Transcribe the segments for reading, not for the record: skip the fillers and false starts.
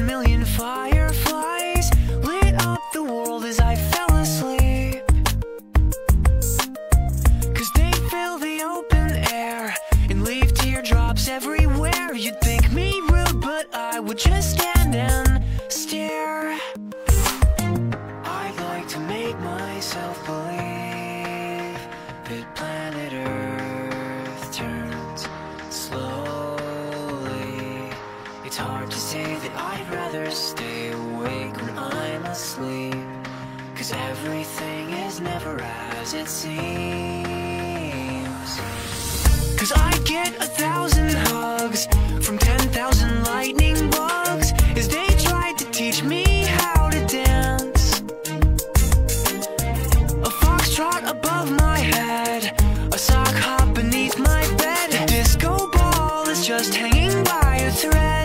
1,000,000 fireflies lit up the world as I fell asleep, 'cause they fill the open air and leave teardrops everywhere. You'd think me rude, but I would just stand and stare. I'd like to make myself believe that planet Earth turns slowly. It's hard to say that I'd rather stay awake when I'm asleep, 'cause everything is never as it seems. 'Cause I get 1,000 hugs from 10,000 lightning bugs as they tried to teach me how to dance. A foxtrot above my head, a sock hop beneath my bed, a disco ball is just hanging by a thread.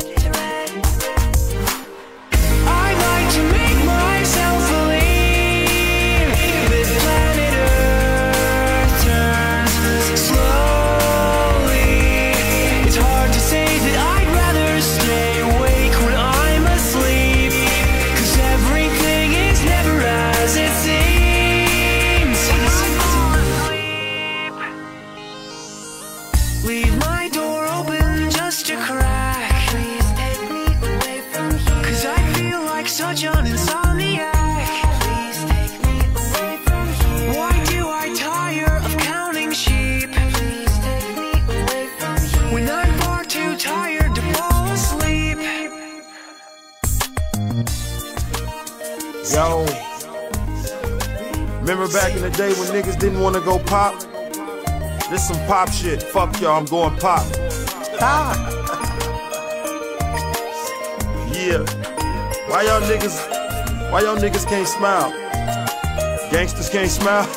Leave my door open just a crack. Please take me away from here, 'cause I feel like such an insomniac. Please take me away from here. Why do I tire of counting sheep? Please take me away from here, when I'm far too tired to fall asleep. Yo, remember back in the day when niggas didn't want to go pop? This some pop shit. Fuck y'all, I'm going pop. Yeah. Why y'all niggas can't smile? Gangsters can't smile?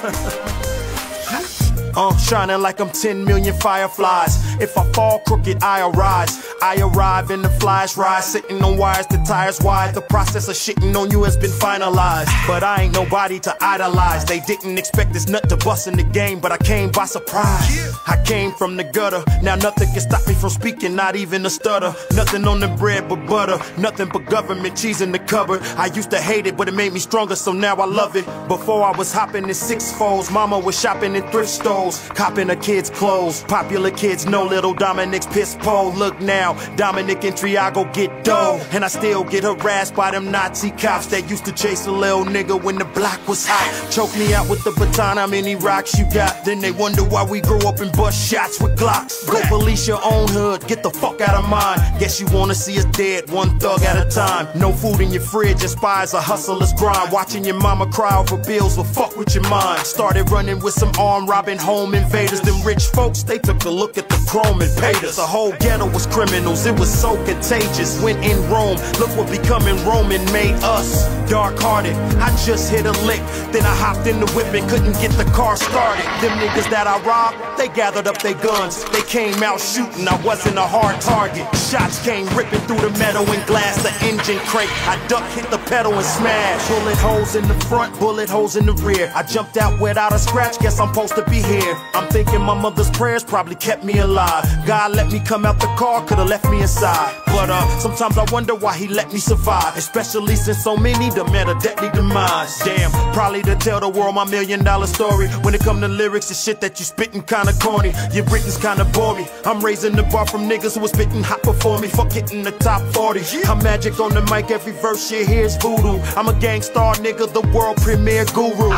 Shining like I'm 10,000,000 fireflies. If I fall crooked, I arise. I arrive in the fly's ride, sitting on wires, the tires wide. The process of shitting on you has been finalized, but I ain't nobody to idolize. They didn't expect this nut to bust in the game, but I came by surprise. I came from the gutter, now nothing can stop me from speaking, not even a stutter. Nothing on the bread but butter, nothing but government cheese in the cupboard. I used to hate it, but it made me stronger, so now I love it. Before I was hopping in six folds, mama was shopping in thrift stores, copping her kids' clothes. Popular kids know little Dominic's piss pole. Look now, Dominic and Triago get dough, and I still get harassed by them Nazi cops that used to chase a little nigga when the block was hot. Choke me out with the baton, how many rocks you got? Then they wonder why we grow up and bust shots with Glocks. Go police your own hood, get the fuck out of mine. Guess you wanna see us dead, one thug at a time. No food in your fridge inspires a hustler's grind. Watching your mama cry over bills will fuck with your mind. Started running with some armed robbing home invaders. Them rich folks, they took a look at the chrome and paid us. The whole ghetto was criminal. It was so contagious. When in Rome, look what becoming Roman made us. Dark-hearted, I just hit a lick, then I hopped in the whip and couldn't get the car started. Them niggas that I robbed, they gathered up their guns. They came out shooting, I wasn't a hard target. Shots came ripping through the metal and glass, the engine crate. I ducked, hit the pedal and smashed. Bullet holes in the front, bullet holes in the rear. I jumped out without a scratch, guess I'm supposed to be here. I'm thinking my mother's prayers probably kept me alive. God let me come out the car, could've left me inside, but sometimes I wonder why he let me survive, especially since so many demand a deadly demise. Damn, probably to tell the world my $1,000,000 story. When it come to lyrics and shit that you spittin' kinda corny, your Britain's kinda bore me. I'm raising the bar from niggas who was spittin' hot before me. Fuck hitting the top 40, I'm magic on the mic, every verse you hear is voodoo. I'm a gangstar nigga, the world premier guru.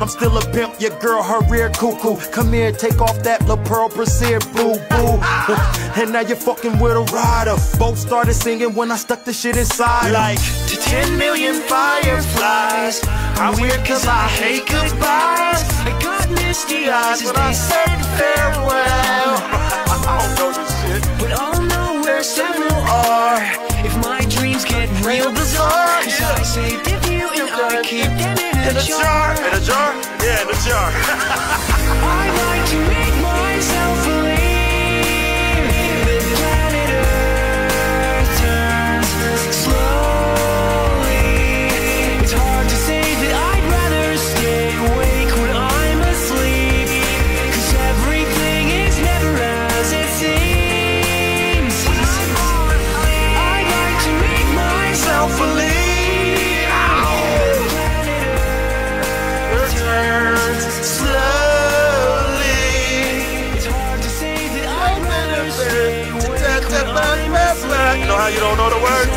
I'm still a pimp, your girl, her rear cuckoo. Come here, take off that La Pearl Brassiere, boo boo. And now you're fucking with rider. Both started singing when I stuck the shit inside. Like, to 10,000,000 fireflies, I'm weird 'cause I hate goodbyes. I got misty eyes when I said farewell. I don't know this shit, but I'll know where several are if my dreams get real bizarre. 'Cause I saved you and I keep them in a jar. In a jar? Yeah, in a jar. I like to make myself believe slowly. It's hard to say that I'd rather stay awake when I'm asleep, 'cause everything is never as it seems. I like to make myself now you don't know the words.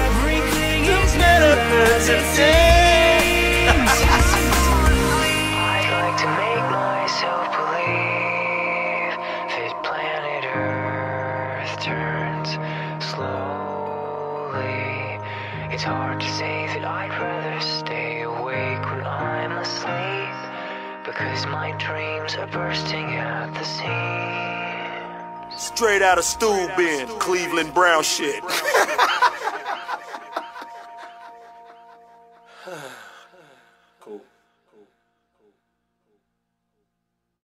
I'd like to make myself believe that planet Earth turns slowly. It's hard to say that I'd rather stay awake when I'm asleep, because my dreams are bursting at the seams. Straight out of stool bin, Cleveland Brown shit. Cool.